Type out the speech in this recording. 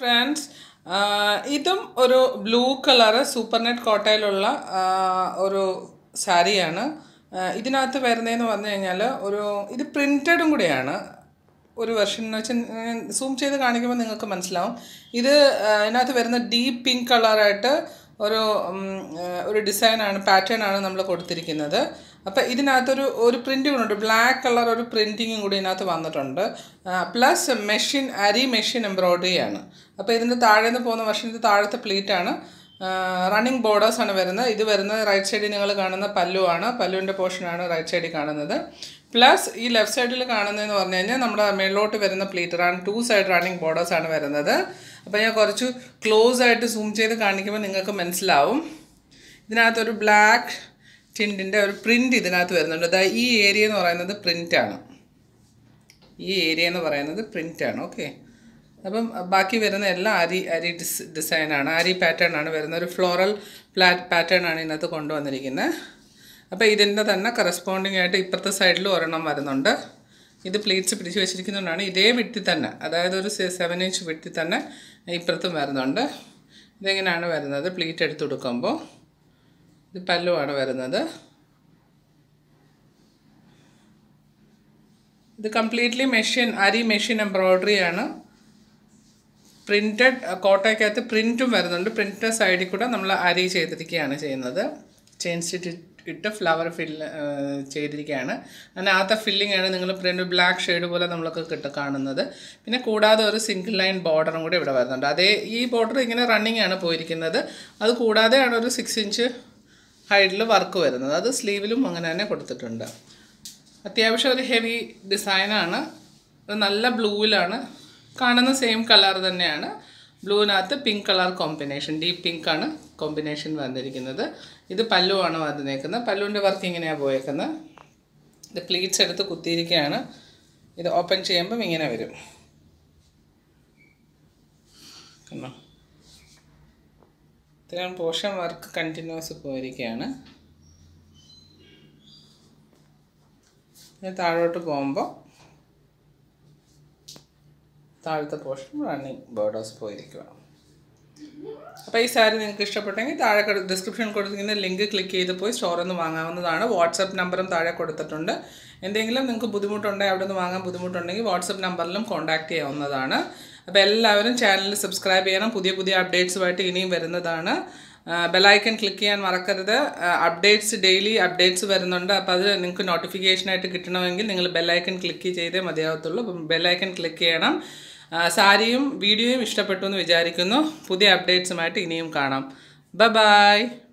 Friends ഇതും ഒരു blue colour supernet കോട്ടയിലുള്ള ഒരു സാരിയാണ്. ഇതിനകത്ത് വരുന്നതെന്ന് പറഞ്ഞു കഴിഞ്ഞാൽ ഒരു ഇത് പ്രിൻറ്റഡും കൂടിയാണ് ഒരു വെർഷൻ എന്ന് വെച്ചാൽ സൂം ചെയ്ത് കാണിക്കുമ്പോൾ നിങ്ങൾക്ക് മനസ്സിലാവും. ഇത് ഇതിനകത്ത് വരുന്ന ഡീപ്പ് പിങ്ക് കളറായിട്ട് ഒരു ഡിസൈനാണ് പാറ്റേണാണ് നമ്മൾ കൊടുത്തിരിക്കുന്നത്. അപ്പോൾ ഇതിനകത്തൊരു പ്രിൻറ്റും കൂടെ ഉണ്ട്, ബ്ലാക്ക് കളർ ഒരു പ്രിൻറ്റിങ്ങും കൂടി ഇതിനകത്ത് വന്നിട്ടുണ്ട്. പ്ലസ് മെഷീൻ അരി മെഷീൻ എംബ്രോയിഡറിയാണ്. അപ്പോൾ ഇതിൻ്റെ താഴെ നിന്ന് പോകുന്ന വർഷത്തിൻ്റെ താഴത്തെ പ്ലീറ്റാണ്. റണ്ണിങ് ബോർഡേഴ്സാണ് വരുന്നത്. ഇത് വരുന്നത് റൈറ്റ് സൈഡിൽ നിങ്ങൾ കാണുന്ന പല്ലുവാണ്, പല്ലുവിൻ്റെ പോർഷനാണ് റൈറ്റ് സൈഡിൽ കാണുന്നത്. പ്ലസ് ഈ ലെഫ്റ്റ് സൈഡിൽ കാണുന്നതെന്ന് പറഞ്ഞു കഴിഞ്ഞാൽ നമ്മുടെ മേളിലോട്ട് വരുന്ന പ്ലീറ്റ് ടു സൈഡ് റണ്ണിങ് ബോർഡേഴ്സാണ് വരുന്നത്. അപ്പോൾ ഞാൻ കുറച്ച് ക്ലോസ് ആയിട്ട് സൂം ചെയ്ത് കാണിക്കുമ്പോൾ നിങ്ങൾക്ക് മനസ്സിലാവും. ഇതിനകത്തൊരു ബ്ലാക്ക് ടിൻറ്റിൻ്റെ ഒരു പ്രിൻറ്റ് ഇതിനകത്ത് വരുന്നുണ്ട്. അതായത് ഈ ഏരിയ എന്ന് പറയുന്നത് പ്രിൻറ്റാണ്, ഈ ഏരിയ എന്ന് പറയുന്നത് പ്രിൻറ്റാണ്. ഓക്കെ, അപ്പം ബാക്കി വരുന്ന എല്ലാം അരി ഡിസൈനാണ്, അരി പാറ്റേൺ ആണ് വരുന്നത്. ഒരു ഫ്ലോറൽ പാറ്റേൺ ആണ് ഇതിനകത്ത് കൊണ്ടുവന്നിരിക്കുന്നത്. അപ്പോൾ ഇതിൻ്റെ തന്നെ കറസ്പോണ്ടിങ് ആയിട്ട് ഇപ്പുറത്തെ സൈഡിൽ ഒരെണ്ണം വരുന്നുണ്ട്. ഇത് പ്ലേറ്റ്സ് പിടിച്ച് വെച്ചിരിക്കുന്നതുകൊണ്ടാണ് ഇതേ വിട്ടിൽ തന്നെ, അതായത് ഒരു 7 ഇഞ്ച് വിട്ടിൽ തന്നെ ഇപ്പുറത്തും വരുന്നുണ്ട്. ഇതെങ്ങനെയാണ് വരുന്നത് പ്ലേറ്റ് എടുത്ത് കൊടുക്കുമ്പോൾ? ഇത് പല്ലുവാണ് വരുന്നത്. ഇത് കംപ്ലീറ്റ്ലി അരി മെഷീൻ എംബ്രോയിഡറിയാണ്. പ്രിൻറ്റഡ് കോട്ടയ്ക്കകത്ത് പ്രിൻറ്റും വരുന്നുണ്ട്. പ്രിൻറ്റ് സൈഡിൽ കൂടെ നമ്മൾ അരി ചെയ്തിരിക്കുകയാണ് ചെയ്യുന്നത്. ചെയിൻ സ്റ്റിച്ച് ഇട്ട് ഫ്ലവർ ഫില്ല് ചെയ്തിരിക്കുകയാണ്. അതിനകത്ത ഫില്ലിംഗ് ആണ് നിങ്ങൾ പ്രിൻറ്റ് ബ്ലാക്ക് ഷെയ്ഡ് പോലെ നമ്മളൊക്കെ കാണുന്നത്. പിന്നെ കൂടാതെ ഒരു സിംഗിൾ ലൈൻ ബോർഡറും കൂടി ഇവിടെ വരുന്നുണ്ട്. ഈ ബോർഡർ ഇങ്ങനെ റണ്ണിങ് ആണ് പോയിരിക്കുന്നത്. അത് കൂടാതെയാണ് ഒരു 6 ഇഞ്ച് ഹൈറ്റിൽ വർക്ക് വരുന്നത്. അത് സ്ലീവിലും അങ്ങനെ തന്നെ കൊടുത്തിട്ടുണ്ട്. അത്യാവശ്യം ഒരു ഹെവി ഡിസൈനാണ്. നല്ല ബ്ലൂവിലാണ് കാണുന്ന, സെയിം കളർ തന്നെയാണ്. ബ്ലൂവിനകത്ത് പിങ്ക് കളർ കോമ്പിനേഷൻ, ഡീപ്പ് പിങ്കാണ് കോമ്പിനേഷൻ വന്നിരിക്കുന്നത്. ഇത് പല്ലുവാണ് വന്നിരിക്കുന്നത്. പല്ലുവിൻ്റെ വർക്ക് ഇങ്ങനെയാണ് പോയേക്കുന്നത്. ഇത് പ്ലീറ്റ്സ് എടുത്ത് കുത്തിയിരിക്കുകയാണ്. ഇത് ഓപ്പൺ ചെയ്യുമ്പം ഇങ്ങനെ വരും. ഇത്രയും പോർഷൻ വർക്ക് കണ്ടിന്യൂസ് പോയിരിക്കുകയാണ്. ഇത് താഴോട്ട് പോകുമ്പോൾ താഴത്തെ പോർഷൻ റണ്ണിങ് ബോർഡേഴ്സ് പോയിരിക്കുകയാണ്. അപ്പോൾ ഈ സാരി നിങ്ങൾക്ക് ഇഷ്ടപ്പെട്ടെങ്കിൽ താഴെ ഡിസ്ക്രിപ്ഷൻ കൊടുത്തിരിക്കുന്ന ലിങ്ക് ക്ലിക്ക് ചെയ്ത് പോയി സ്റ്റോറിൽ നിന്ന് വാങ്ങാവുന്നതാണ്. വാട്സപ്പ് നമ്പറും താഴെ കൊടുത്തിട്ടുണ്ട്. എന്തെങ്കിലും നിങ്ങൾക്ക് ബുദ്ധിമുട്ടുണ്ടെങ്കിൽ, അവിടെ നിന്ന് വാങ്ങാൻ ബുദ്ധിമുട്ടുണ്ടെങ്കിൽ വാട്സപ്പ് നമ്പറിലും കോൺടാക്റ്റ് ചെയ്യാവുന്നതാണ്. അപ്പോൾ എല്ലാവരും ചാനൽ സബ്സ്ക്രൈബ് ചെയ്യണം. പുതിയ പുതിയ അപ്ഡേറ്റ്സുമായിട്ട് ഇനിയും വരുന്നതാണ്. ബെലൈക്കൺ ക്ലിക്ക് ചെയ്യാൻ മറക്കരുത്. അപ്ഡേറ്റ്സ് ഡെയിലി അപ്ഡേറ്റ്സ് വരുന്നുണ്ട്. അപ്പോൾ അത് നിങ്ങൾക്ക് നോട്ടിഫിക്കേഷനായിട്ട് കിട്ടണമെങ്കിൽ നിങ്ങൾ ബെലൈക്കൺ ക്ലിക്ക് ചെയ്തേ മതിയാവത്തുള്ളൂ. അപ്പം ബെലൈക്കൺ ക്ലിക്ക് ചെയ്യണം. സാരിയും വീഡിയോയും ഇഷ്ടപ്പെട്ടു എന്ന് വിചാരിക്കുന്നു. പുതിയ അപ്ഡേറ്റ്സുമായിട്ട് ഇനിയും കാണാം. ബൈ.